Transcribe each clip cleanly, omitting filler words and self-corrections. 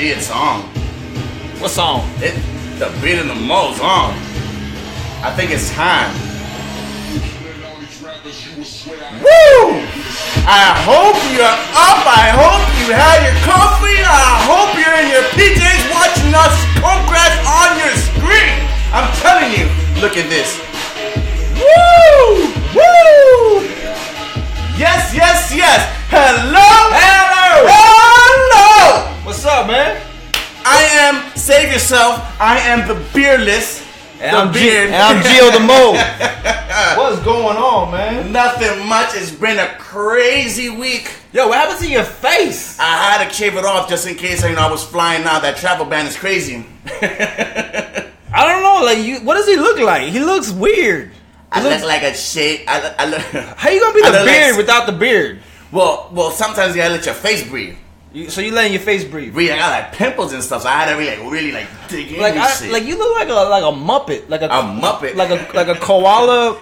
shit song. What song? The BeardAndTheMole song. I think it's time. Woo! I hope you're up. I hope you had your coffee. I hope you're in your PJs watching us congrats on your screen. I'm telling you, look at this. Woo! Woo! Yes, yes, yes. Hello. Hello. Hello. What's up, man? I am, save yourself, I am the beardless. And the beard. And I'm Gio the Mole. What's going on, man? Nothing much. It's been a crazy week. Yo, what happened to your face? I had to shave it off just in case I was flying now. That travel ban is crazy. I don't know. What does he look like? He looks weird. I look like a shade. How you gonna be the beard without the beard? Well, sometimes you gotta let your face breathe. So you letting your face breathe? I got like pimples and stuff, so I had to really dig in. You look like a muppet, like a muppet, like a koala.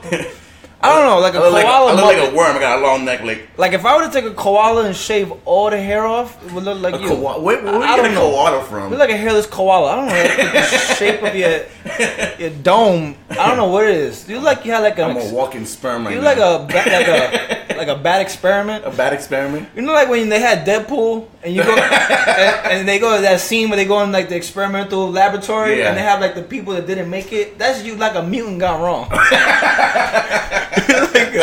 I don't know, like a koala. I look like a worm. I got a long neck. Like if I were to take a koala and shave all the hair off, it would look like you. Where you get a koala from? Look like a hairless koala. I don't know the shape of your dome. I don't know what it is. You look like you had like a. I'm a walking sperm right now. You look like a bad experiment. A bad experiment. You know, like when they had Deadpool and you go and they go to that scene where they go in like the experimental laboratory and they have like the people that didn't make it. That's you, like a mutant gone wrong. like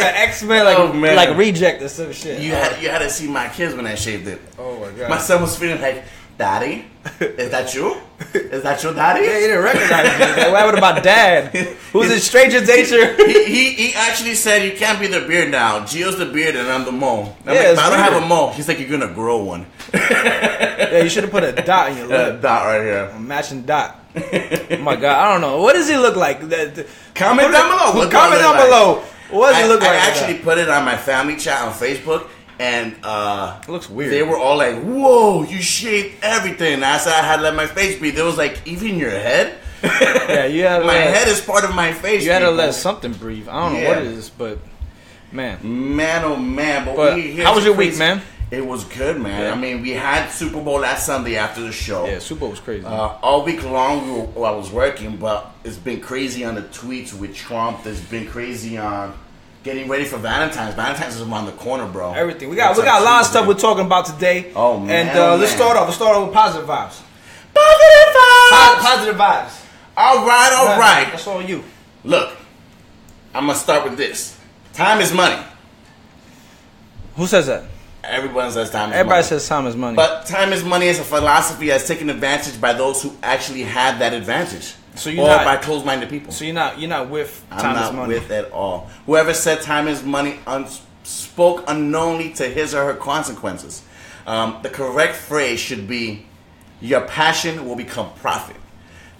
an X-Men, like reject or some shit. You had to see my kids when I shaved it. Oh my god! My son was feeling like, Daddy, is that you? Is that your daddy? Yeah, he didn't recognize me. Like, what about Dad? Who's a stranger danger? He actually said, you can't be the beard now. Gio's the beard and I'm the mole. I don't have a mole. He's like, you're gonna grow one. Yeah, you should have put a dot in your lip. A dot right here. A matching dot. Oh my god, I don't know. What does he look like? Comment down below. What does he look like? I actually put it on my family chat on Facebook. And it looks weird. They were all like, "Whoa, you shaved everything!" And I said, "I had to let my face be." There was like, "Even your head." Yeah, you had. Head is part of my face. You had to let something breathe. I don't know what it is, but man, oh man! But how was your week, man? It was good, man. Yeah. I mean, we had Super Bowl last Sunday after the show. Yeah, Super Bowl was crazy. All week long, I was working, but it's been crazy on the tweets with Trump. It's been crazy on. Getting ready for Valentine's. Valentine's is around the corner, bro. Everything. We got a lot of stuff we're talking about today. Oh, man. And let's start off. Let's start off with positive vibes. Positive vibes! Positive vibes. All right, all right. That's all you. Look, I'm going to start with this. Time is money. Who says that? Everyone says time is money. Everybody says time is money. But time is money is a philosophy that's taken advantage by those who actually have that advantage. So you're not by closed-minded people. So you're not with time is money. I'm not with at all. Whoever said time is money spoke unknowingly to his or her consequences. The correct phrase should be, your passion will become profit.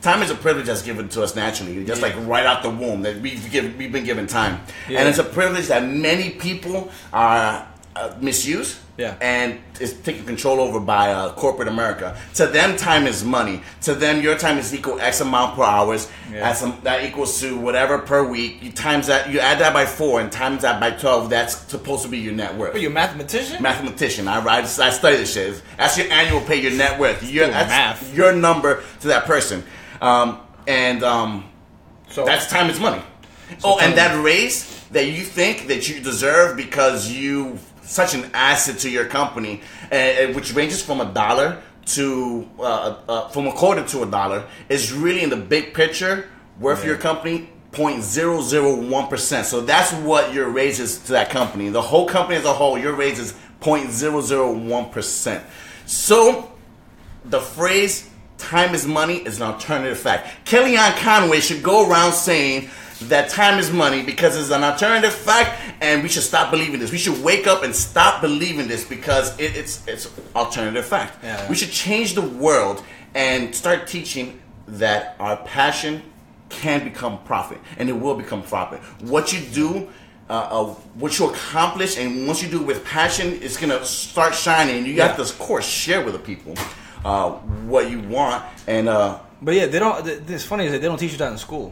Time is a privilege that's given to us naturally, just like right out the womb that we've been given time, and it's a privilege that many people are misuse. Yeah. And it's taken control over by corporate America. To them, time is money. To them, your time is equal X amount per hours. Yeah. That equals to whatever per week. You times that, you add that by 4 and times that by 12. That's supposed to be your net worth. But you're a mathematician? Mathematician. I study this shit. That's your annual pay, your net worth. That's your number to that person. So that's time is money. So and that raise that you think that you deserve because you... such an asset to your company, which ranges from from $0.25 to $1, is really in the big picture worth your company 0.001%. So that's what your raise is to that company. The whole company as a whole, your raise is 0.001%. So the phrase "time is money" is an alternative fact. Kellyanne Conway should go around saying that time is money because it's an alternative fact, and we should stop believing this. We should wake up and stop believing this because it's alternative fact. Yeah. We should change the world and start teaching that our passion can become profit, and it will become profit. What you do, what you accomplish, and once you do it with passion, it's gonna start shining. And you got this course, share with the people what you want. And but yeah, they don't. It's funny is that they don't teach you that in school.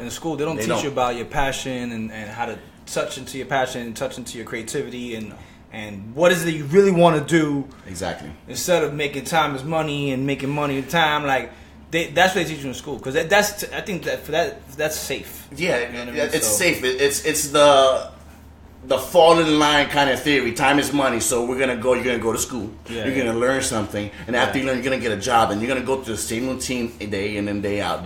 In school, they don't teach you about your passion and how to touch into your passion and touch into your creativity and and what is it you really want to do. Exactly. Instead of making time is money and making money is time, like that's what they teach you in school, because I think that for that's safe. Yeah, you know what I mean? It's safe. It's the fall in line kind of theory. Time is money, so you're gonna go to school. Yeah, you're gonna learn something, and after you learn, you're gonna get a job, and you're gonna go through the same routine day in and day out,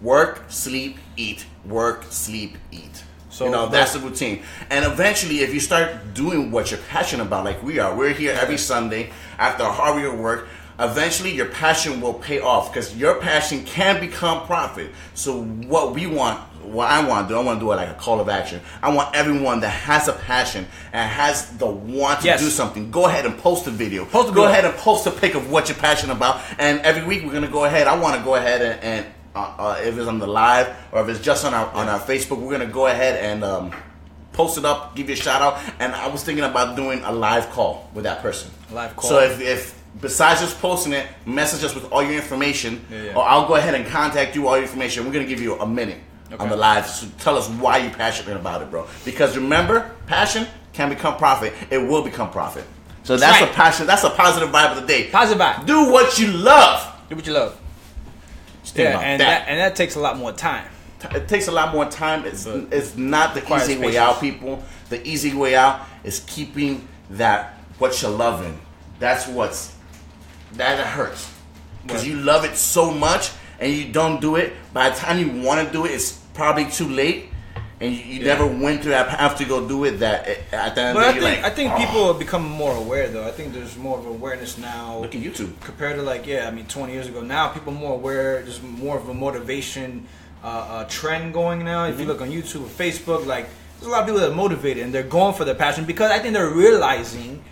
Work, sleep, eat. Work, sleep, eat. So that's the routine. And eventually, if you start doing what you're passionate about, like we are, we're here every Sunday after a hard year of work. Eventually, your passion will pay off, because your passion can become profit. So what I want to do, it like a call of action. I want everyone that has a passion and has the want to do something, go ahead and post a video. Go ahead and post a pic of what you're passionate about. And every week, we're going to go ahead. I want to go ahead and if it's on the live or if it's just on our Facebook, we're going to go ahead and post it up, give you a shout out. And I was thinking about doing a live call with that person. Live call. So if besides just posting it, message us with all your information, or I'll go ahead and contact you with all your information. We're going to give you a minute on the live. So tell us why you're passionate about it, bro. Because remember, passion can become profit. It will become profit. So that's a passion. That's a positive vibe of the day. Positive vibe. Do what you love. Do what you love. And that takes a lot more time. It takes a lot more time. It's not the easy way out, people. The easy way out is keeping that what you're loving. That's what's... That hurts, because you love it so much and you don't do it. By the time you want to do it, it's probably too late, and you never went through that path to go do it. I think people have become more aware, though. I think there's more of awareness now. Look at YouTube compared to 20 years ago. Now people are more aware. There's more of a motivation trend going now. If you look on YouTube or Facebook, there's a lot of people that are motivated and they're going for their passion, because I think they're realizing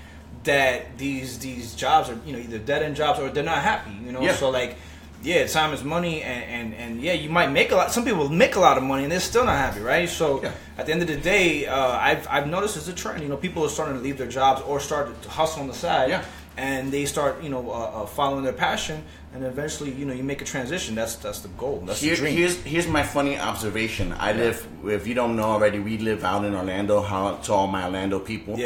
that these jobs are either dead end jobs or they're not happy, so time is money, and you might make a lot. Some people make a lot of money and they're still not happy, right? So at the end of the day, I've noticed it's a trend. People are starting to leave their jobs or start to hustle on the side, and they start following their passion, and eventually you make a transition. That's the goal. That's the dream. Here's my funny observation. I live, if you don't know already, we live out in Orlando. To all my Orlando people,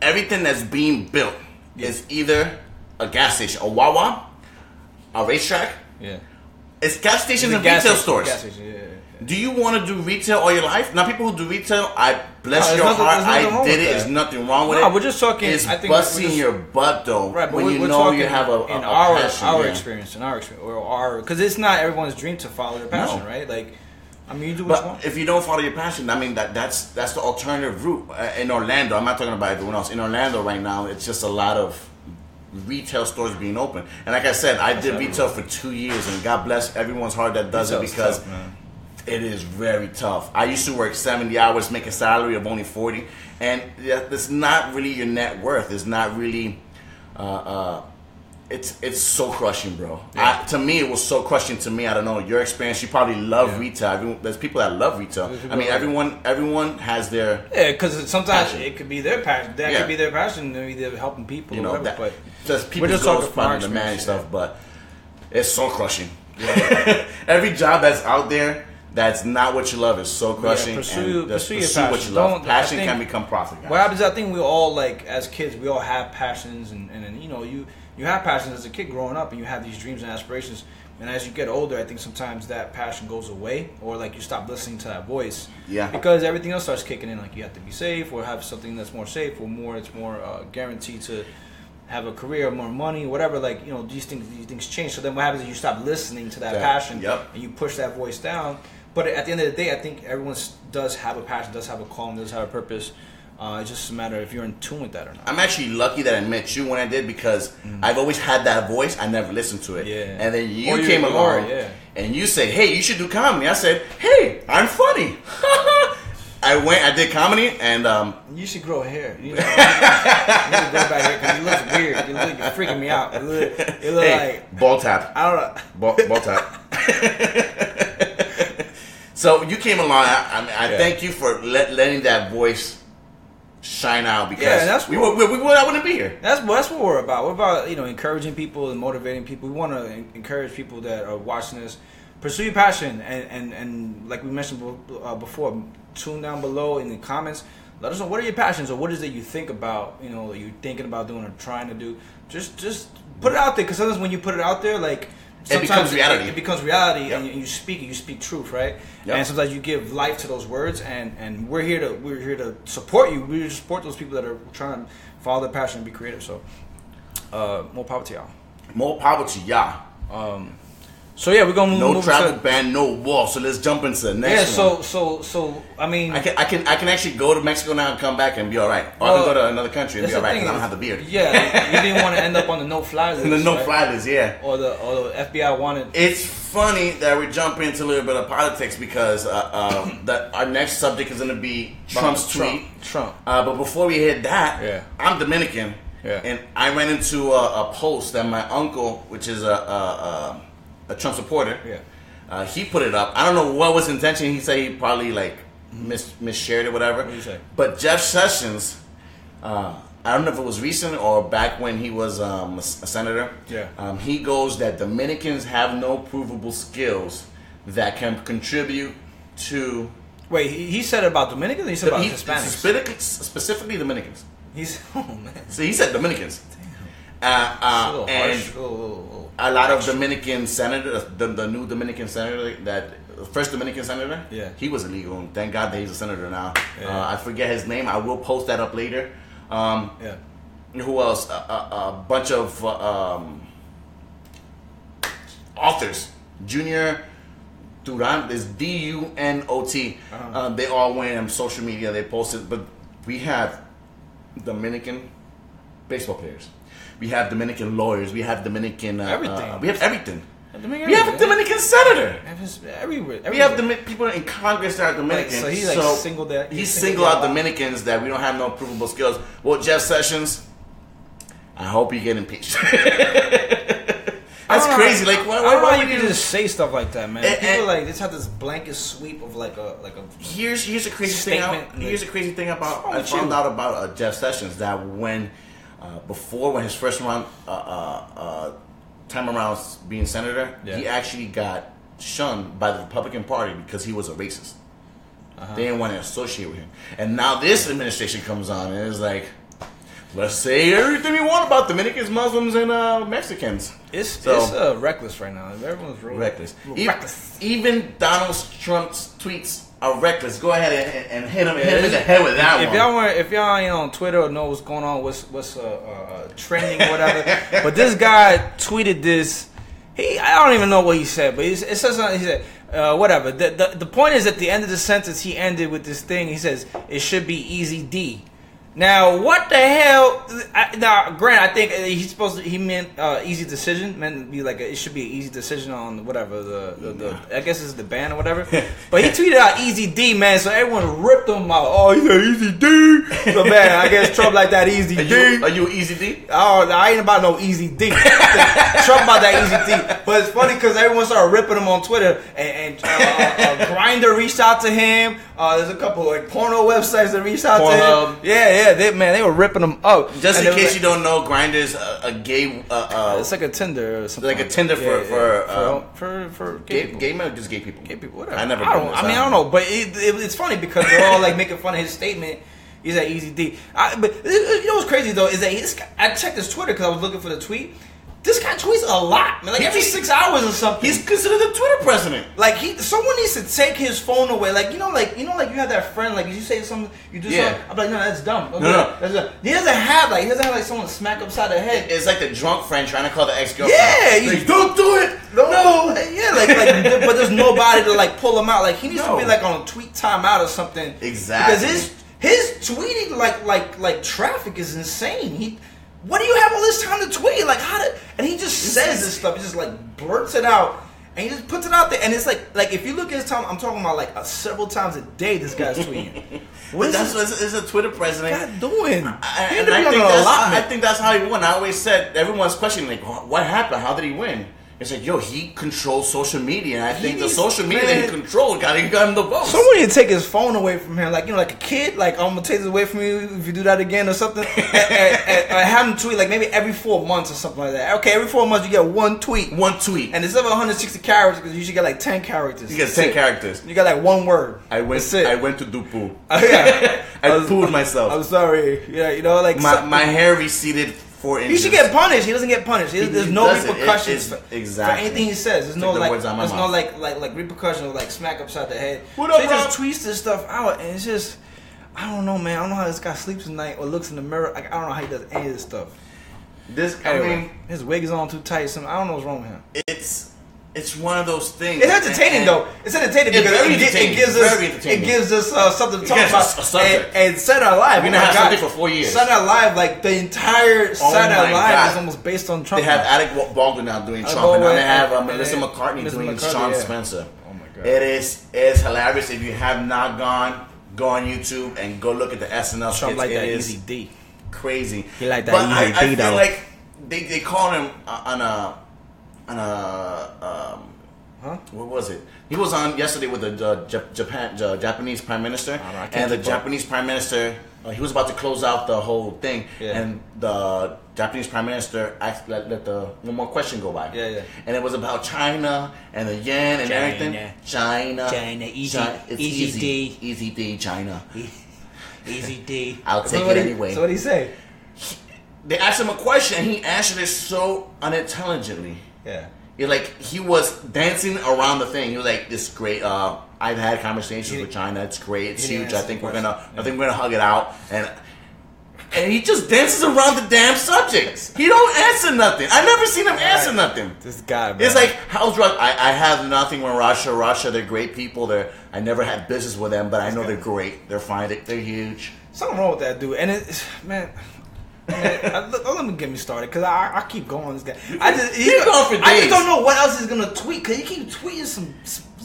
everything that's being built is either a gas station, a Wawa, a racetrack. Yeah, it's gas stations and retail stores. Do you want to do retail all your life? Now, people who do retail, I bless your heart. I did it. There's nothing wrong with it. No, we're just talking. It's busting your butt, though. Right, but when you know you have a passion. In our experience, because it's not everyone's dream to follow their passion, right? You do what you want. If you don't follow your passion, that's the alternative route. In Orlando, I'm not talking about everyone else. In Orlando right now, it's just a lot of retail stores being open. And like I said, I did retail for 2 years, and God bless everyone's heart that does it, because it is very tough. I used to work 70 hours, make a salary of only 40, and that's not really your net worth. It's not really... It's so crushing, bro. Yeah. To me, it was so crushing. To me, I don't know your experience. You probably love retail. There's people that love retail. Everyone has their because sometimes passion. It could be their passion. That could be their passion. Maybe they're helping people. But there's people just talking about the man stuff. But it's so crushing. Yeah. Every job that's out there that's not what you love is so crushing. Pursue your passion. What you love. Passion can become profit. Guys. What happens? I think we all as kids, we all have passions, and You have passions as a kid growing up, and you have these dreams and aspirations. And as you get older, I think sometimes that passion goes away, or you stop listening to that voice. Yeah. Because everything else starts kicking in. You have to be safe, or have something that's more safe, or it's more guaranteed to have a career, more money, whatever. These things change. So then, what happens is you stop listening to that passion, and you push that voice down. But at the end of the day, I think everyone does have a passion, does have a calling, does have a purpose. It's just a matter of if you're in tune with that or not. I'm actually lucky that I met you when I did, because I've always had that voice. I never listened to it. Yeah. And then you came along and you said, hey, you should do comedy. I said, hey, I'm funny. I did comedy, and... you should grow hair. You should grow back hair, because you look weird. You're freaking me out. You look like... Ball tap. I don't know. Ball tap. So you came along. I thank you for letting that voice... shine out, because I wouldn't be here. That's what we're about. We're about encouraging people and motivating people. We want to encourage people that are watching this. Pursue your passion, and like we mentioned before, tune down below in the comments. Let us know, what are your passions, or what is it you think about, you know, that you're thinking about doing or trying to do. Just put it out there, because sometimes when you put it out there, like, sometimes it becomes reality. It becomes reality, yep. And you speak truth, right? Yep. And sometimes you give life to those words, and we're here to support you. We support those people that are trying to follow their passion and be creative. So, more power to y'all. More power to y'all. So yeah, we're gonna move. No travel ban, no wall. So let's jump into the next. Yeah. So I mean, I can actually go to Mexico now and come back and be all right. Or I can go to another country and be all right because I don't have the beard. Yeah, you didn't want to end up on the no-fly list. The no-fly list, yeah. Or the FBI wanted. It's funny that we jump into a little bit of politics because our next subject is gonna be Trump's tweet. Trump. But before we hit that, yeah. I'm Dominican, yeah. And I ran into a post that my uncle, which is a Trump supporter, yeah, he put it up. I don't know what was his intention. He said he probably like misshared it, whatever. What did you say? But Jeff Sessions, I don't know if it was recent or back when he was a senator. Yeah, he goes that Dominicans have no provable skills that can contribute to. Wait, he said about Dominicans. Or he said about Hispanics, specifically Dominicans. He's So he said Dominicans. A lot of Dominican senators, the new Dominican senator, first Dominican senator, yeah, he was illegal. And thank God that he's a senator now. Yeah. I forget his name. I will post that up later. Yeah. Who else? A bunch of authors. Junior Durant is D-U-N-O-T. Uh-huh. They all went on social media. They posted, but we have Dominican baseball players. We have Dominican lawyers. We have Dominican everything. We have everything. We have a Dominican senator. Everywhere. We have people in Congress that are Dominican. Right, so he singled out Dominicans that we don't have no provable skills. Well, Jeff Sessions, I hope you get impeached. That's crazy. Like, why you can just say stuff like that, man? People like just have this blanket sweep of like a. Here's a crazy statement. Here's a crazy thing about I found out about Jeff Sessions that when. When his first round time around being senator, yeah, he actually got shunned by the Republican Party because he was a racist. Uh-huh. They didn't want to associate with him. And now this administration comes on and it's like, let's say everything we want about Dominicans, Muslims, and Mexicans. It's reckless right now. Everyone's real reckless. Even Donald Trump's tweets are reckless. Go ahead and hit him in the head with that one. If y'all ain't on Twitter or know what's going on, what's trending or whatever. But this guy tweeted this. I don't even know what he said, but it says something. He said whatever. The point is at the end of the sentence he ended with this thing. He says it should be EasyD. Now what the hell? Now, Grant, I think he meant easy decision. Meant be like it should be an easy decision on whatever the I guess it's the ban or whatever. But he tweeted out EasyD, man, so everyone ripped him out. Oh, he's an EasyD. So man, I guess Trump like that EasyD. Are you an EasyD? Oh, I ain't about no EasyD. Trump about that EasyD. But it's funny because everyone started ripping him on Twitter, and Grindr reached out to him. There's a couple like porno websites that reached out to him. Yeah, they were ripping them up. Just in case you don't know, Grindr's a gay. It's like a Tinder or something. Like a Tinder for gay men or just gay people. Gay people, whatever. I don't know, but it's funny because they're all like making fun of his statement. He's at EasyD. But you know what's crazy though is that I checked his Twitter because I was looking for the tweet. This guy tweets a lot, man. Like every 6 hours or something. He's considered the Twitter president. Like someone needs to take his phone away. Like you have that friend. Like you say something, you do something. I'm like, no, that's dumb. Okay, no, that's dumb. He doesn't have someone smack upside the head. It's like the drunk friend trying to call the ex girlfriend. Yeah, like, don't do it. No. Yeah, like, but there's nobody to like pull him out. Like he needs to be like on a tweet timeout or something. Exactly. Because his tweeting like traffic is insane. What do you have all this time to tweet? Like and he just says this stuff. He just like blurts it out and he just puts it out there. And it's like if you look at his time, I'm talking about like several times a day this guy's tweeting. That's a Twitter president. What's that doing? I think that's how he won. I always said everyone's questioning like, what happened? How did he win? It's like, yo, he controls social media, and I think the social media that he controlled got him the most. Somebody to take his phone away from him, like, you know, like a kid, like, I'm gonna take this away from you if you do that again or something. I have him tweet like maybe every 4 months or something like that. Okay, every 4 months you get one tweet, and it's over 160 characters because you usually get like 10 characters. You get 10 characters. You got like one word. I went to do poo. Yeah. I pooed myself. I'm sorry. Yeah, you know, like my hair receded. He should get punished. He doesn't get punished. There's no repercussions for anything he says. There's no like, there's no repercussion or like smack upside the head. What up, so he just tweets this stuff out, and it's just, I don't know, man. I don't know how this guy sleeps at night or looks in the mirror. Like, I don't know how he does any of this stuff. I mean, his wig is on too tight. Something, I don't know what's wrong with him. It's one of those things. It's entertaining though. It's entertaining because it gives us something to talk about and Saturday Night Live. You know, something for 4 years. Saturday Night Live, like the entire Saturday Night Live is almost based on Trump. They have Alec Baldwin now doing Trump, and now they have Melissa McCarthy doing Sean Spencer. Oh my god! It's hilarious. If you have not gone, go on YouTube and go look at the SNL. Trump like that EasyD. Crazy. He like that EasyD though. I feel like they call him on a. What was it? He was on yesterday with the Japanese Prime Minister, and the Japanese Prime Minister, he was about to close out the whole thing, and the Japanese Prime Minister asked, let the one more question go by, and it was about China and the yen and everything. China, EasyD, China, EasyD. I'll take it anyway. So what did he say? They asked him a question, and he answered it so unintelligently. Yeah. He was dancing around the thing. He was like, "This great. I've had conversations with China. It's great. It's huge. I think we're gonna hug it out." And he just dances around the damn subjects. He don't answer nothing. I never seen him answer nothing. This guy, man. It's like, how's Russia? I have nothing with Russia. They're great people. I never had business with them, but I know they're great. They're fine. They're huge. Something wrong with that dude. And it's, man. Let me get me started because I keep going. This guy, I just don't know what else he's gonna tweet because he keeps tweeting some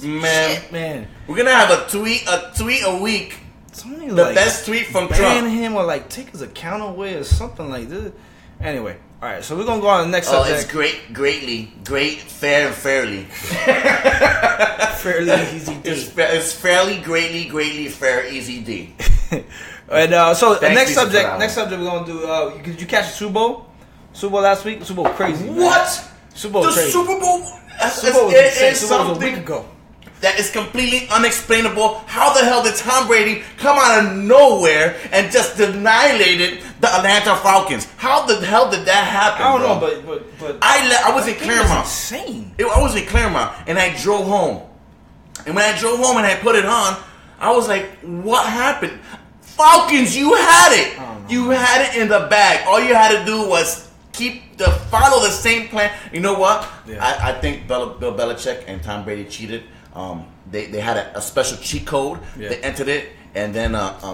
shit. We're gonna have a tweet a week. Somebody the like best tweet from Trump. Ban him or like take his account away or something like this. Anyway, all right. So we're gonna go on to the next subject. Oh, it's fairly. Fairly easy D. It's fairly, greatly fair, easy D. And so the next subject we're gonna do. Did you catch the Super Bowl? Super Bowl last week. Super Bowl crazy. Man. What? Super Bowl. The crazy. Super Bowl. It is something. A week ago. That is completely unexplainable. How the hell did Tom Brady come out of nowhere and just annihilated the Atlanta Falcons? How the hell did that happen? I don't know, but I was in Claremont. Insane. I was in Claremont, and I drove home. And when I drove home and I put it on, I was like, "What happened?" Falcons, you had it. Oh, no. You had it in the bag. All you had to do was follow the same plan. You know what? Yeah. I think Bill Belichick and Tom Brady cheated. They had a special cheat code. Yeah. They entered it, and then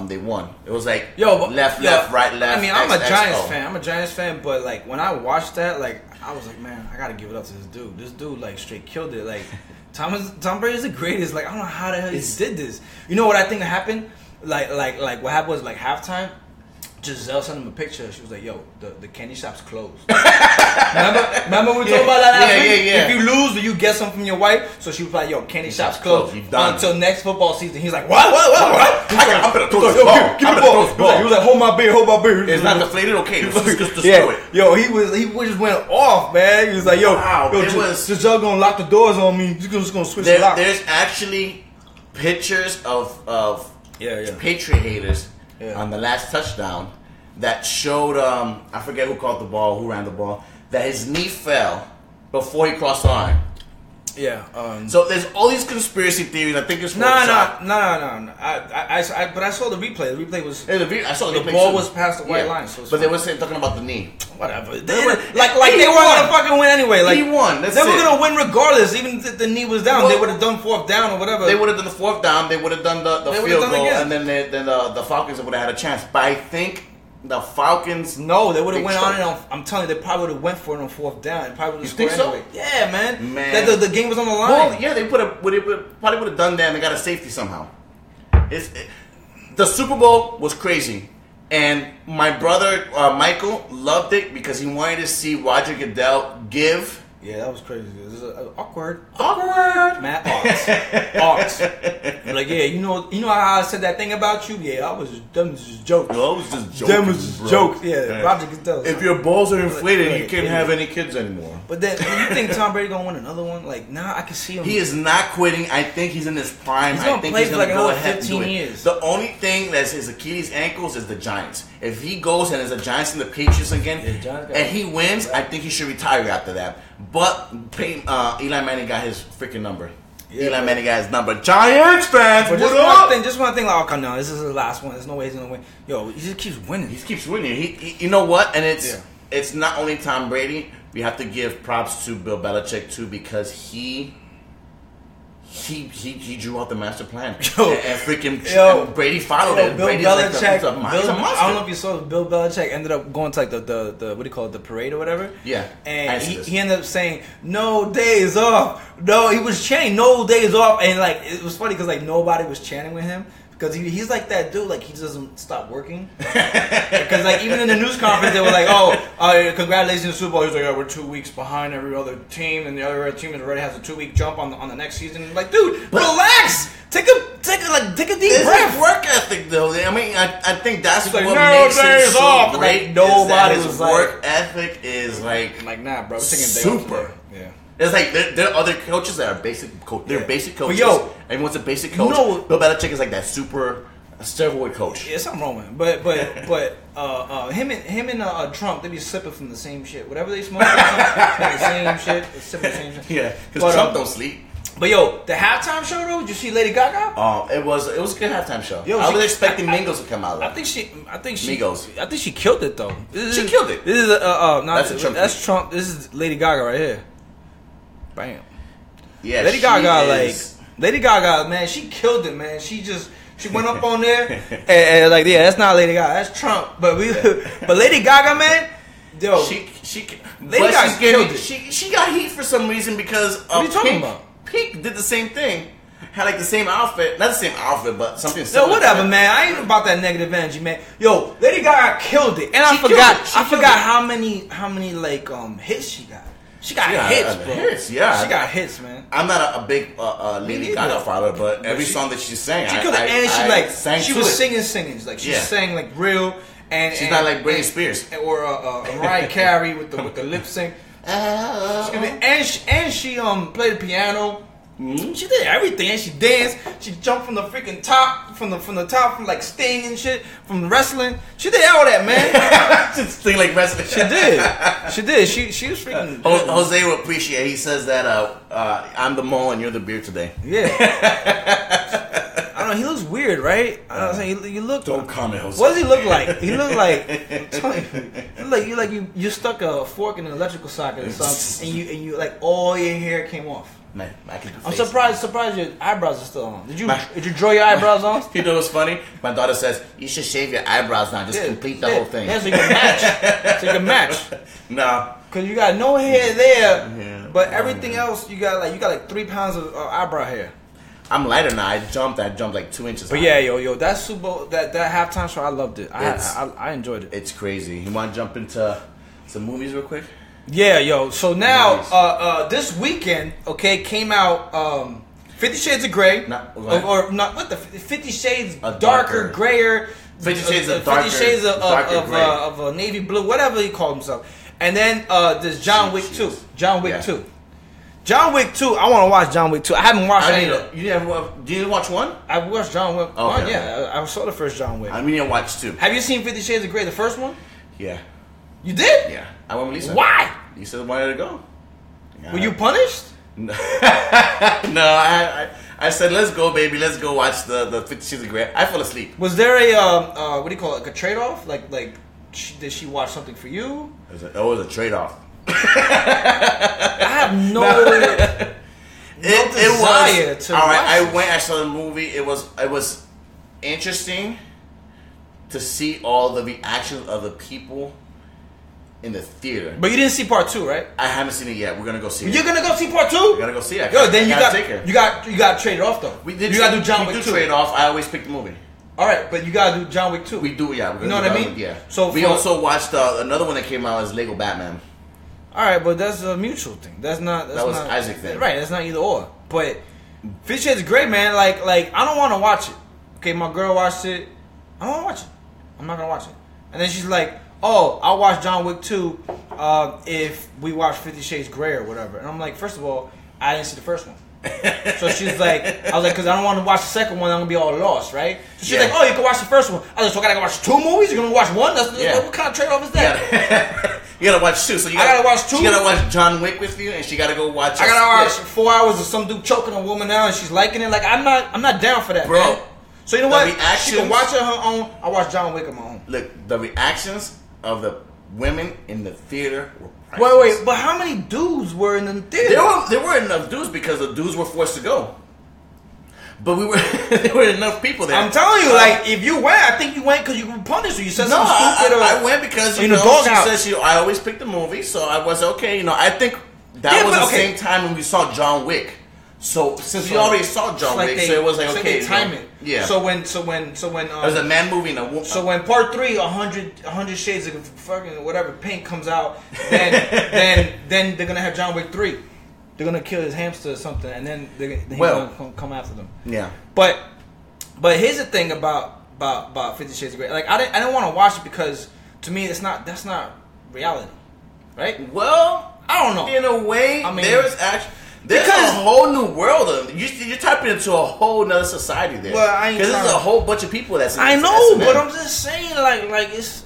they won. It was like left, right, left. I mean, I'm a Giants fan. But like when I watched that, like I was like, man, I gotta give it up to this dude. This dude like straight killed it. Like Tom Brady's the greatest. Like I don't know how the hell he did this. You know what I think happened? Like what happened was like halftime, Giselle sent him a picture. She was like, "Yo, the candy shop's closed." remember we talked about that last week? Yeah. If you lose, do you get something from your wife? So she was like, "Yo, candy shop's closed until next football season." He's like, "What? I'm gonna throw this ball. Give me the ball." He was like, "Hold my beer." It's not deflated. Okay, just destroy it. Yo, he just went off, man. He was like, "Yo, Giselle gonna lock the doors on me. She's just gonna switch the lock." There's actually pictures of. Patriot haters on the last touchdown that showed I forget who ran the ball, that his knee fell before he crossed the line. Yeah. So there's all these conspiracy theories. I think it's no. But I saw the replay. The replay was. I saw the replay. The ball was past the white line. So but they were talking about the knee. Whatever. They weren't gonna fucking win anyway. Like he won. That's they were gonna win regardless. Even if the knee was down, they would have done fourth down or whatever. They would have done the fourth down. They would have done the field goal, and then the Falcons would have had a chance. But I think. The Falcons, no, they would have went on and on. I'm telling you, they probably would have went for it on fourth down. And probably would have scored anyway. Yeah, man. That the game was on the line. Well, yeah, probably would have done that, and they got a safety somehow. The Super Bowl was crazy, and my brother Michael loved it because he wanted to see Roger Goodell give Yeah, that was crazy. This is awkward. Awkward. Matt Ox. Like, yeah, you know how I said that thing about you? Yeah, I was just joking. No, I was just joking. Them was just jokes. Yeah, Roger Goodell. If your balls are inflated, you can't have any kids anymore. But then, you think Tom Brady gonna win another one? Like, nah, I can see him. He is not quitting. I think he's in his prime. He's I think play he's gonna for like go another ahead 15 and years. The only thing that's his Achilles' ankles is the Giants. If he goes and is the Giants and the Patriots again, and he wins, I think he should retire after that. But Eli Manning got his freaking number. Yeah, Eli Manning got his number. Giants fans, what up? Just one thing, like, okay, no, this is the last one. There's no way he's going to win. Yo, he just keeps winning. He, you know what? And it's not only Tom Brady. We have to give props to Bill Belichick, too, because he drew out the master plan. And Brady followed it. Bill Belichick. He's a monster. I don't know if you saw, Bill Belichick ended up going to like the what do you call it, the parade or whatever. Yeah. And he ended up saying, "No days off." No, he was chanting, "No days off." And like, it was funny because like nobody was chanting with him. Because he's like that dude, like he doesn't stop working. Because like even in the news conference, they were like, congratulations on the Super Bowl. He's like, we're 2 weeks behind every other team, and the other team already has a 2-week jump on the next season. And like, dude, relax. Take a deep breath. His work ethic, though. I mean, I think that's like, what makes it so off. Great. Like, nobody's his work ethic is like nah, bro. We're taking super. Yeah. It's like there are other coaches that are basic. They're basic coaches. But yo, everyone's a basic coach. No, Bill Belichick is like that super steroid coach. Yeah, something wrong with him. But him and Trump, they be sipping from the same shit. Whatever they smoke, the same shit. Sipping the same shit. Yeah, because Trump don't sleep. But yo, the halftime show though, did you see Lady Gaga? Oh, it was a good halftime show. Yo, I was expecting Migos to come out. I think she Migos. I think she killed it though. She killed it. This is that's Trump. This is Lady Gaga right here. Bam. Yeah, Lady Gaga, man, she killed it, man. She went up on there and like, yeah, that's not Lady Gaga, that's Trump. But Lady Gaga, man, yo, Lady Gaga killed it. She got heat for some reason because what are you talking about? Pink did the same thing. Had like the same outfit. Not the same outfit, but something similar. Yo, whatever, man. I ain't about that negative energy, man. Yo, Lady Gaga killed it. And I forgot how many like hits she got. She got hits, bro. She got hits, man. I'm not a big Lady Gaga follower, but every song that she sang, she sang. Like she sang like real, and she's not like Britney Spears or Mariah Carey with the lip sync. She played the piano. Mm-hmm. She did everything. She danced. She jumped from the freaking top, from like Sting and shit, from wrestling. She did all that, man. Just Sting like wrestling. She did. She was freaking. Jose will appreciate. He says that I'm the mole and you're the beard today. Yeah. I don't know. He looks weird, right? I don't know. You look. Don't comment, Jose. What does he look like? He look like you stuck a fork in an electrical socket or something, and you like all your hair came off. Man, I'm surprised your eyebrows are still on. Did you draw your eyebrows on? You know what's funny? My daughter says, you should shave your eyebrows now. Just complete the whole thing. Yeah, so you can match. No. Because you got no hair there, but everything else, you got like 3 pounds of eyebrow hair. I'm lighter now. I jumped like 2 inches. But higher. yo, that Super Bowl, that halftime show, I loved it. I enjoyed it. It's crazy. You want to jump into some movies real quick? Yeah, yo. So now, nice. This weekend, okay, came out 50 Shades of Grey, not 50 Shades darker, grayer, 50 Shades of darker, 50 Shades of navy blue, whatever he called himself. And then there's John Wick 2. John Wick 2. I want to watch John Wick 2. I haven't watched any of it. Do you watch one? I watched John Wick 1. Yeah, I saw the first John Wick. I mean, I watched two. Have you seen 50 Shades of Grey, the first one? Yeah. You did? Yeah. I went with Lisa. Why? You said wanted to go. Yeah. Were you punished? No, I said, let's go, baby. Let's go watch the 50 Shades of Grey. I fell asleep. Was there a, what do you call it, like a trade-off? Like did she watch something for you? It was a trade-off. I have no desire to watch. All right, I went, I saw the movie. It was interesting to see all the reactions of the people in the theater. But you didn't see part 2, right? I haven't seen it yet. We're going to go see it. You're going to go see part 2? We're going to go see it. Yo, then you got traded off, though. You got to do John Wick 2. We do trade off. I always pick the movie. All right, but you got to do John Wick 2. We do, yeah. You know what I mean? Yeah. So we also watched another one that came out as Lego Batman. All right, but that's a mutual thing. That's not. That's that was not, Isaac thing, right? That's not either or. But 50 Shades is great, man. Like I don't want to watch it. Okay, my girl watched it. I don't want to watch it. I'm not gonna watch it. And then she's like, "Oh, I'll watch JohnWick2 if we watch 50 Shades Grey or whatever." And I'm like, first of all, I didn't see the first one. So she's like, I was like, because I don't want to watch the second one. I'm gonna be all lost, right? So she's like, "Oh, you can watch the first one." I was like, "So I gotta watch two movies? You're gonna watch one? That's what kind of trade off is that?" You gotta watch two. So I gotta watch two. She gotta watch John Wick with you, and she gotta go watch. I gotta watch 4 hours of some dude choking a woman out, and she's liking it. Like I'm not down for that, bro. Man. So you know what? She can watch it on her own. I watch John Wick on my own. Look, the reactions of the women in the theater were priceless. Wait, but how many dudes were in the theater? There weren't enough dudes because the dudes were forced to go. But there were enough people there. I'm telling you, if you went, I think you went because you were punished or you said something stupid. I went because, I always picked the movie, so I was okay. You know, I think that was the same time when we saw John Wick. So since we already saw John Wick, so it was like, okay. They time it. Yeah. So when there's a man movie and a woman. So when part 3, 100 Shades of fucking whatever paint comes out, then they're gonna have John Wick 3. They're gonna kill his hamster or something, and then he's gonna come after them. Yeah. But here's the thing about 50 Shades of Grey. Like I didn't want to watch it because to me that's not reality, right? Well, I don't know. In a way, I mean, there is actually a whole new world of you're tapping into a whole nother society there. Well, I because there's a whole bunch of people that's. I know, but I'm just saying, like it's.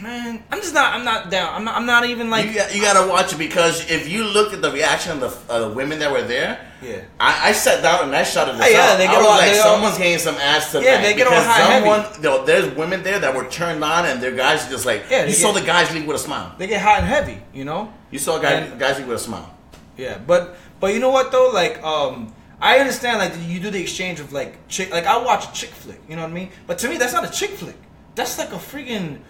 Man, I'm not down. I'm not even like. You gotta watch it because if you look at the reaction of the women that were there, yeah, I sat down and I shouted this out. Yeah, they get all, someone's getting some ass tonight. Yeah, they get all high heavy. You know, there's women there that were turned on and their guys are just like. Yeah, you saw the guys leave with a smile. They get hot and heavy, you know. You saw guys leave with a smile. Yeah, but you know what though, like I understand like you do the exchange of like chick, like I watch a chick flick, you know what I mean? But to me, that's not a chick flick. That's like a freaking.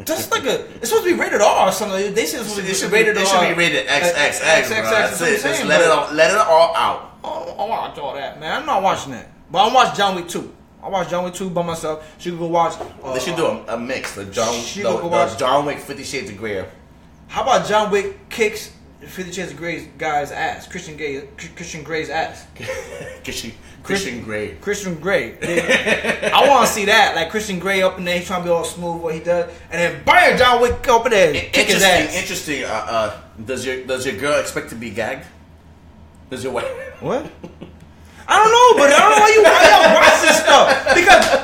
That's like a. It's supposed to be rated R or something. They said it's supposed to be rated R. It should be rated XXX. That's it. Just let it all out. I watch all that, man. I'm not watching that. But I watch John Wick 2. I watch John Wick 2 by myself. She could go watch. They should do a mix. John Wick 50 Shades of Grey. How about John Wick kicks 50 Shades of Grey guy's ass? Christian Grey's ass. Christian Grey. Christian Grey. Yeah. I want to see that. Like Christian Grey up in there, he's trying to be all smooth what he does, and then bam, John Wick up in there, kick his ass. Interesting. Does your girl expect to be gagged? Does your wife? What? I don't know, but I don't know why y'all watch this stuff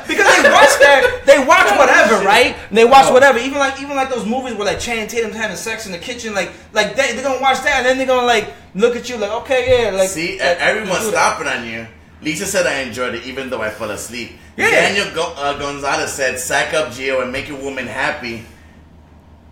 because they watch that, they watch whatever, right? They watch whatever. Even like those movies where like Channing Tatum's having sex in the kitchen, like they're gonna watch that and then they're gonna like look at you like okay yeah like see like, everyone's stopping on you. Lisa said I enjoyed it even though I fell asleep. Yeah. Daniel Gonzalez said, "Sack up, Gio, and make your woman happy."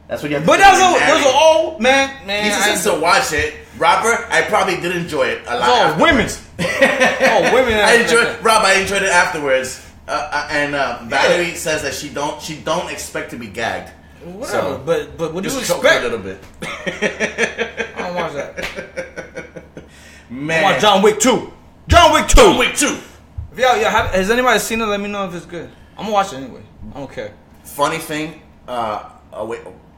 That's what you have to do. But those are all man. Lisa says to watch it. Robert, I probably did enjoy it a lot. Oh, women. I enjoyed it afterwards. Valerie says that she don't expect to be gagged. Whatever. So, but what do you expect? Choke her a little bit. I don't watch that. Man, I want John Wick 2. John Wick 2. If y'all has anybody seen it? Let me know if it's good. I'm gonna watch it anyway. I don't care. Funny thing,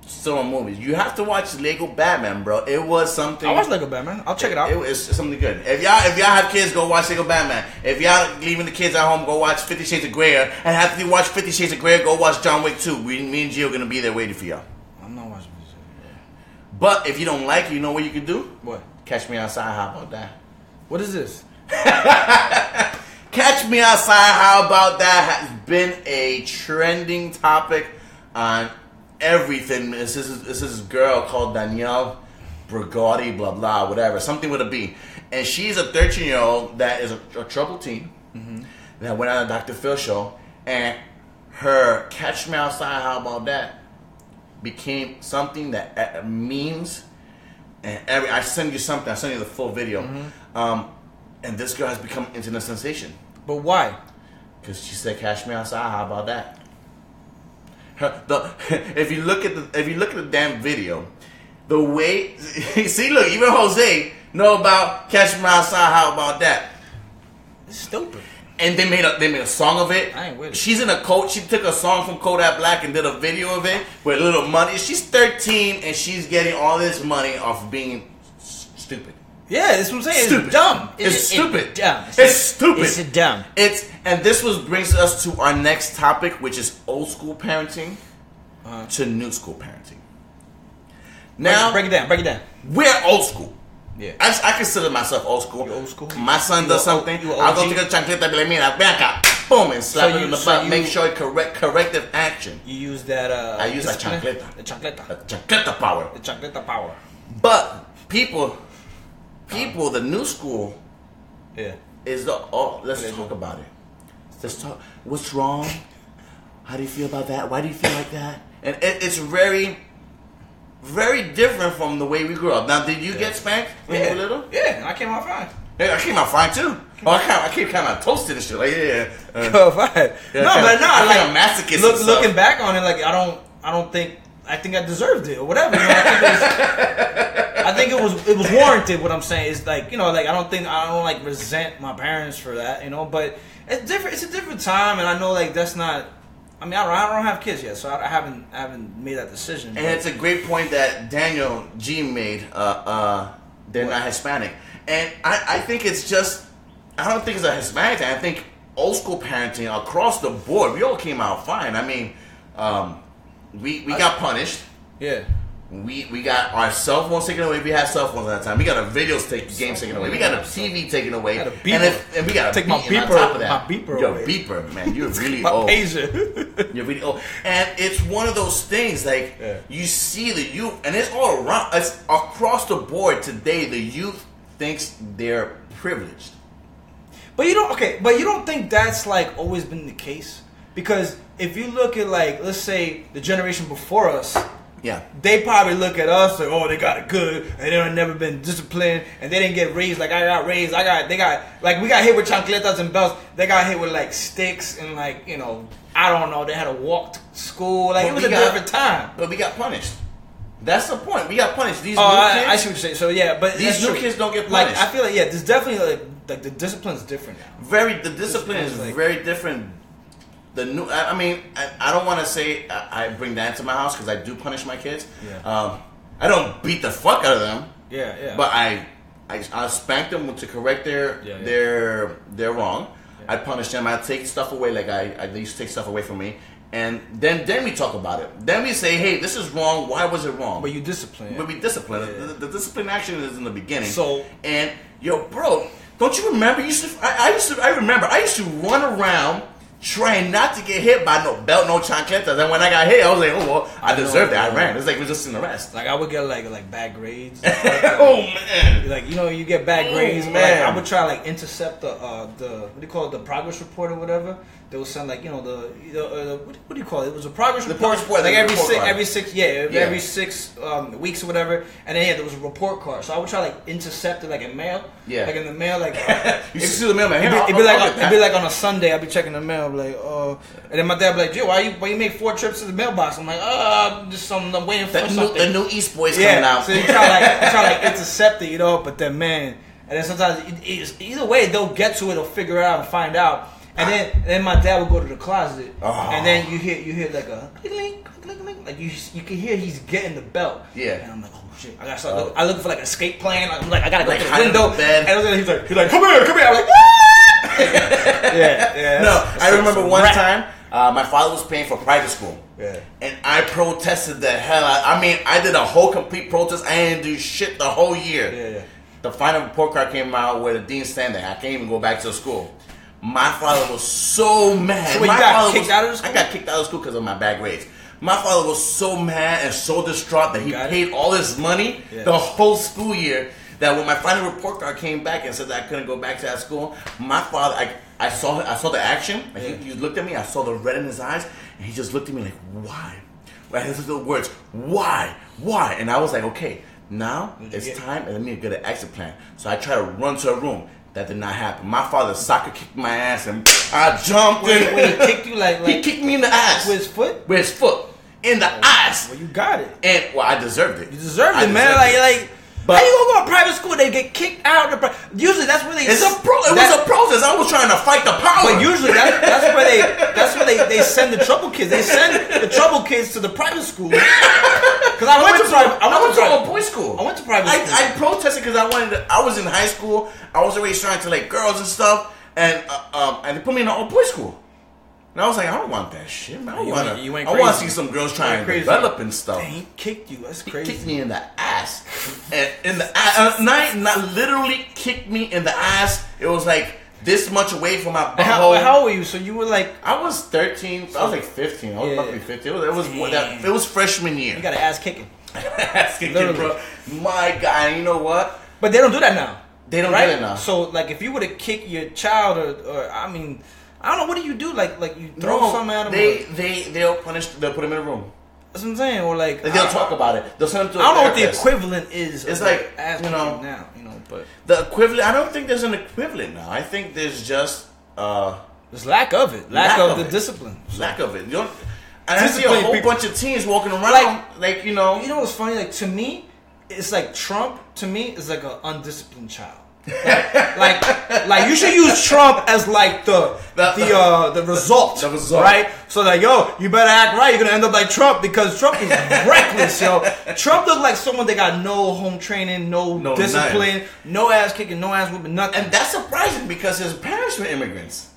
still on movies. You have to watch Lego Batman, bro. It was something. I watched Lego Batman. I'll check it out. It's something good. If y'all have kids, go watch Lego Batman. If y'all leaving the kids at home, go watch 50 Shades of Grey. And after you watch 50 Shades of Grey, go watch John Wick 2. Me and Gio are gonna be there waiting for y'all. I'm not watching this. But if you don't like it, you know what you can do? What? Catch me outside. How about that? What is this? Catch me outside. How about that? Has been a trending topic on everything. It's this girl called Danielle Brigatti, blah blah, whatever, something with a B, and she's a 13-year-old that is a troubled teen that went on a Dr. Phil show, and her "Catch me outside. How about that?" became something that memes and every. I send you something. I send you the full video. And this girl has become an internet sensation. But why? Because she said, "Cash me outside. How about that?" If you look at the damn video, the way see, look, even Jose know about "Cash me outside. How about that?" It's stupid. And they made a song of it. I ain't with it. She's in a cult. She took a song from Kodak Black and did a video of it with a little money. She's 13 and she's getting all this money off being stupid. Yeah, that's what I'm saying. Stupid. It's dumb. It's stupid. And this brings us to our next topic, which is old school parenting to new school parenting. Now break it down. We're old school. Yeah, I consider myself old school. You're old school. My son does something. I'll go to the chancleta, be like, mira, back up, boom, and slap him in the butt. Make sure it corrective action. You use that. I use a chancleta. The chancleta power. But people, the new school. Yeah. Is the let's talk about it. Let's talk. What's wrong? How do you feel about that? Why do you feel like that? And it's very. Very different from the way we grew up. Now, did you get spanked when you were little? Yeah, and I came out fine. Yeah, I came out fine too. Oh, I came kind of toasted and shit. Like, fine. Yeah, I'm like a masochist. Looking back on it, like I think I deserved it or whatever. You know, I think it was warranted. What I'm saying is I don't resent my parents for that. You know, but it's different. It's a different time, and I know that's not. I mean, I don't have kids yet, so I haven't made that decision. And it's a great point that Daniel G made. They're not Hispanic, and I think it's just I don't think it's a Hispanic thing. I think old school parenting across the board, we all came out fine. I mean, we got punished. Yeah. We got our cell phones taken away. We had cell phones at that time. We got our games taken away. We got a TV taken away. And we got a take my beeper. On top of that, my beeper. Your beeper, man. You're really old. You're really old. And it's one of those things you see the youth, and it's all around. It's across the board today. The youth thinks they're privileged. But you don't. Okay. But you don't think that's always been the case? Because if you look at let's say the generation before us. Yeah, they probably look at us like, oh, they got it good, and they've never been disciplined, and they didn't get raised like I got raised. We got hit with chancletas and belts. They got hit with sticks and I don't know. They had to walk to school. It was a different time. But we got punished. That's the point. We got punished. These new kids. I see what you're saying. So yeah, but these new kids don't get punished. I feel there's definitely the discipline's different now. Very different. The new, I mean, I don't want to say I bring that into my house because I do punish my kids. Yeah. I don't beat the fuck out of them. Yeah, yeah. But I spank them to correct their wrong. Yeah. I punish them. I take stuff away. They used to take stuff away from me. And then we talk about it. Then we say, hey, this is wrong. Why was it wrong? But you discipline. But we discipline. Yeah. The discipline action is in the beginning. So. And, bro, don't you remember? I used to run around. Trying not to get hit by no belt, no chancletas. And when I got hit, I was like, "Oh well, I deserved that." I ran. It's like it was just an arrest. I would get like bad grades. Oh man! You get bad grades, man. I would try intercept the what do you call it, the progress report or whatever. They would send the what do you call it? It was a progress report. Every six weeks or whatever. And then there was a report card. So I would try intercept it in mail. Yeah. In the mail you see the mail, man. It'd be on a Sunday. I'd be checking the mail. And then my dad be like, Gio, why you make 4 trips to the mailbox? I'm like, I'm waiting for something. The new East Boys coming out. So you try intercept it, but then, man. And then sometimes, either way, they'll get to it or figure it out and find out. And then my dad would go to the closet. Oh. And then you hear a clink, clink, clink. You can hear he's getting the belt. Yeah. And I'm like, oh shit. I gotta start looking. I look for an escape plan. I'm like, I gotta go to the window. And he's like, come here. I'm like, ah! Yeah. No, I remember one time my father was paying for private school. Yeah. And I protested the hell out. I mean, I did a whole complete protest. I didn't do shit the whole year. Yeah, yeah. The final report card came out where the dean's standing. I can't even go back to the school. My father was so mad. So wait, I got kicked out of school because of my bad grades. My father was so mad and so distraught that he paid all his money the whole school year that when my final report card came back and said that I couldn't go back to that school, my father, I saw the action. Yeah. He looked at me. I saw the red in his eyes. And he just looked at me like, why? Right? Those are the words, why? Why? And I was like, okay, now it's time. And let me get an exit plan. So I tried to run to a room. That did not happen. My father soccer kicked my ass and I jumped in. Wait, he kicked you he kicked me in the ass. With his foot? With his foot. In the ass. Well, you got it. And I deserved it. You deserved it, man. But how you gonna go to private school? They get kicked out of the usually that's where they. It was a process. I was trying to fight the power. But usually that's where they send the trouble kids. They send the trouble kids to the private school. Because I went to a boys' school. I went to private school. I protested because I was in high school. I was already trying to like girls and stuff, and they put me in an all boys' school. And I was like, I don't want that shit, man. I want to see some girls trying to develop and stuff. Dang, he kicked you. That's crazy. He kicked me in the ass. And in the ass. Not literally kicked me in the ass. It was like this much away from my butthole. How old were you? So you were like... I was 13. So I was like 15. I was about to be 15. It was freshman year. You got an ass kicking. Ass kicking, bro. My God. You know what? But they don't do that now. They don't do that now. So like if you were to kick your child or I mean... I don't know. What do you do? Like you throw something at them? They'll punish. They'll put them in a room. That's what I'm saying. Or like they'll talk about it. They'll send them to. I don't know what the equivalent is. It's like as you know now. You know, but the equivalent. I don't think there's an equivalent now. I think there's just there's lack of it. Lack of the discipline. Lack of it. You don't. And I see a whole bunch of teens walking around like you know. You know what's funny? Like to me, it's like Trump. To me, is like an undisciplined child. Like you should use Trump as like the result, right? So like, yo, you better act right. You're gonna end up like Trump because Trump is reckless, yo. Trump looked like someone that got no home training, no discipline, no ass kicking, no ass whipping, nothing. And that's surprising because his parents were immigrants.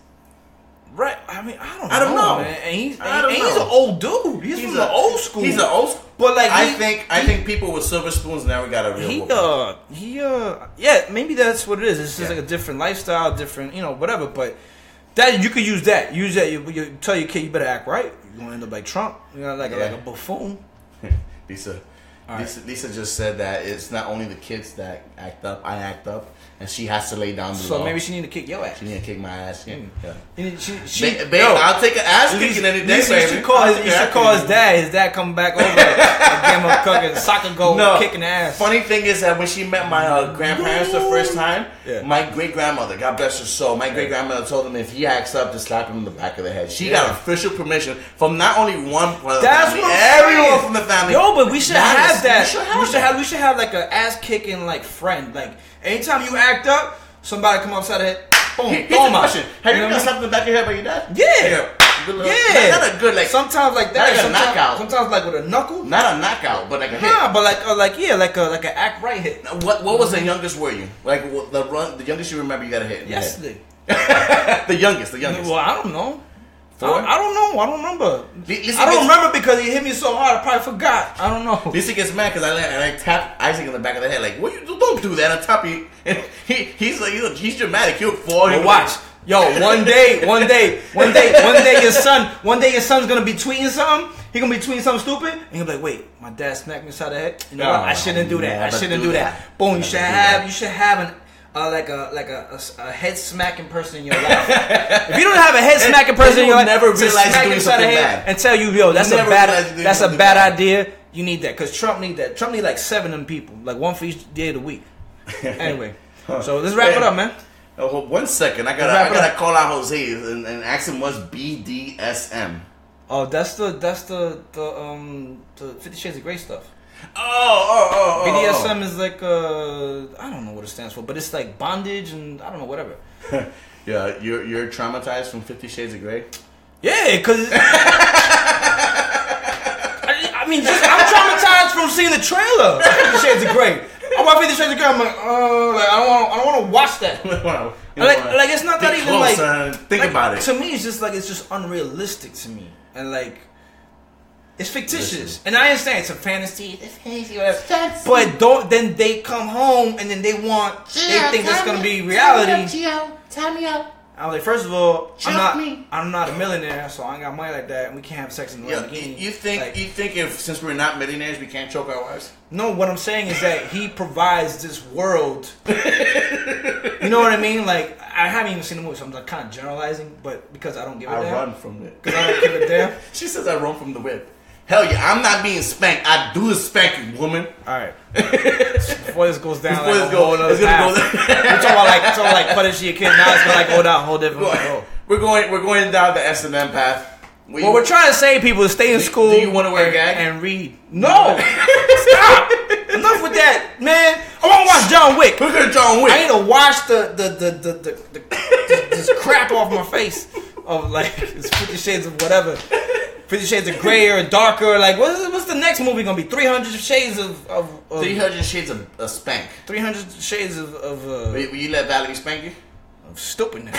Right, I mean, I don't know. Man. And he's an old dude. He's from the old school. He's an old school. But like, I think people with silver spoons never got a real. Maybe that's what it is. It's just like a different lifestyle, different, you know, whatever. But that you could use that. Use that. You tell your kid you better act right. You're gonna end up like Trump. You know, like a buffoon. Lisa just said that it's not only the kids that act up. I act up, and she has to lay down the law. So maybe she need to kick your ass. She need to kick my ass. Yeah. And babe, I'll take an ass kicking any day. Lisa, you should call his dad. His dad come back over. Game of cooking, soccer goal, kicking ass. Funny thing is that when she met my grandparents the first time, my great grandmother, God bless her soul, my great grandmother told him if he acts up, just slap him in the back of the head. She got official permission from not only one brother, everyone from the family. Yo, but we should have. That. We should have like an ass kicking like friend. Like anytime you act up, somebody come upside the head. Boom. Boom. Have you got something in the back of your head by your dad? Not a good like. Sometimes like that. Like a knockout. Sometimes like with a knuckle. Not a knockout, but like a hit. But like an act right hit. Now, what was the youngest were you? Like the youngest you remember you got a hit? Yesterday. The youngest. Well, I don't know. I don't know. I don't remember. I don't remember because he hit me so hard. I probably forgot. I don't know. Lisa gets mad because I tapped Isaac in the back of the head. Like, what you do? Don't do that. On top of you, he's dramatic. He'll fall. Well, watch. Yo, one day your son's gonna be tweeting something. He gonna be tweeting something stupid, and he'll be like, "Wait, my dad smacked me inside the head. You know what? I shouldn't do that. Boom. You should have an." Like a head smacking person in your life. If you don't have a head smacking person in your life, never realize you're doing something bad and tell you, yo, that's a bad idea. You need that because Trump need that. Trump need like 7 of them people, like one for each day of the week. Anyway, so let's wrap it up, man. Hold 1 second, I gotta call out Jose and ask him what's BDSM. Oh, that's the 50 Shades of Grey stuff. BDSM is like I don't know what it stands for, but it's like bondage and I don't know whatever. Yeah, you're traumatized from 50 Shades of Grey. Yeah, cause I'm traumatized from seeing the trailer. 50 Shades of Grey. I watch 50 Shades of Grey. I'm like, I don't want to watch that. Wow. Like it's not that even close, like. Think like, about it. To me, it's just unrealistic to me, and like. It's fictitious, and I understand it's a fantasy. It's crazy, whatever. But then they come home and then they want. Gio, they think it's gonna be reality. Tie me up. I was like, first of all, I'm not a millionaire, so I ain't got money like that, and we can't have sex in the Lamborghini. You think if since we're not millionaires, we can't choke our wives? No, what I'm saying is that he provides this world. You know what I mean? Like I haven't even seen the movie, so I'm like kind of generalizing, but because I don't give a damn, I run from it. Because I don't give a damn. She says I run from the whip. Hell yeah, I'm not being spanked. I do the spanking, woman. Alright. Before this goes down, we're talking about like punishing your kid. Now it's gonna like go down a whole different way. We're going down the S&M path. We're trying to say people to stay in school. Do you want to wear a gag? And read. No! Stop! Enough with that, man. don't watch John Wick. Look at John Wick. I need to wash the this crap off my face of like it's 50 Shades of whatever. 50 Shades of Grey or darker. Like, what's the next movie going to be? 300 Shades of 300 Shades of Spank. 300 Shades of Will you let Valerie spank you? I'm stupid now.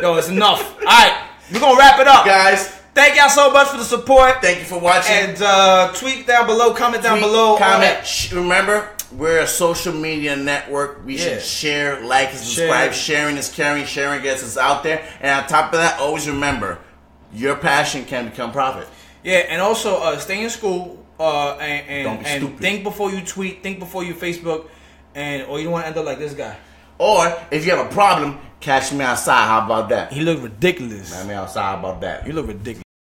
Yo, it's enough. All right. We're going to wrap it up. Guys. Thank y'all so much for the support. Thank you for watching. And tweet down below. Comment down below. Comment. Remember, we're a social media network. We should share, like, and subscribe. Sharing is caring. Sharing gets us out there. And on top of that, always remember, your passion can become profit. Yeah, and also stay in school and think before you tweet, think before you Facebook, or you don't want to end up like this guy. Or if you have a problem, catch me outside. How about that? He looked ridiculous. Man, me outside. How about that? You look ridiculous.